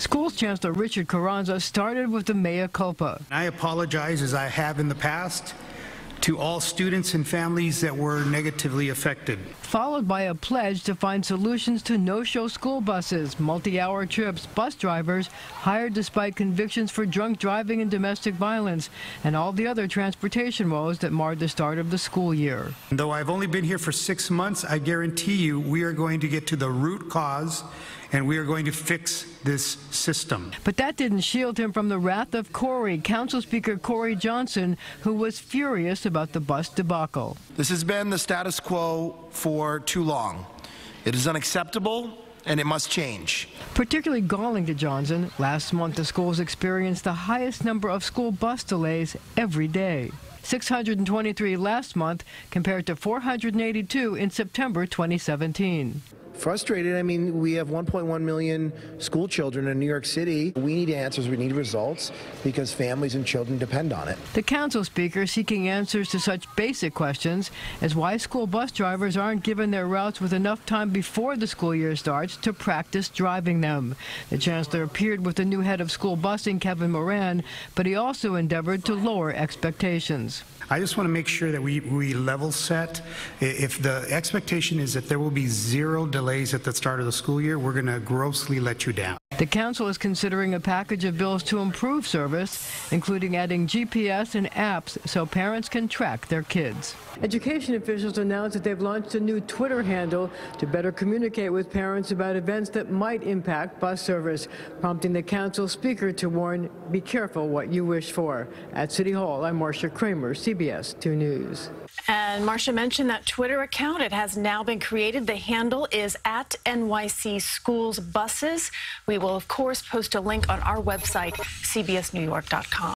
Schools Chancellor Richard Carranza started with the mea culpa. I apologize, as I have in the past, to all students and families that were negatively affected. Followed by a pledge to find solutions to no-show school buses, multi-hour trips, bus drivers hired despite convictions for drunk driving and domestic violence, and all the other transportation woes that marred the start of the school year. Though I've only been here for 6 months, I guarantee you we are going to get to the root cause, and we are going to fix this system. But that didn't shield him from the wrath of Council Speaker Corey Johnson, who was furious about the bus debacle. This has been the status quo for too long. It is unacceptable, and it must change. Particularly galling to Johnson, last month the schools experienced the highest number of school bus delays every day. 623 last month compared to 482 in September 2017. Frustrated. I mean, we have 1.1 million school children in New York City. We need answers, we need results, because families and children depend on it. The council speaker seeking answers to such basic questions as why school bus drivers aren't given their routes with enough time before the school year starts to practice driving them. The chancellor appeared with the new head of school busing, Kevin Moran, but he also endeavored to lower expectations. I just want to make sure that we level set. If the expectation is that there will be zero delays at the start of the school year, we're going to grossly let you down. The council is considering a package of bills to improve service, including adding GPS and apps so parents can track their kids. Education officials announced that they've launched a new Twitter handle to better communicate with parents about events that might impact bus service, prompting the council speaker to warn, be careful what you wish for. At City Hall, I'm Marcia Kramer, CBS 2 News. And Marcia mentioned that Twitter account. It has now been created. The handle is @NYC Schools Buses. We will, of course, post a link on our website, cbsnewyork.com.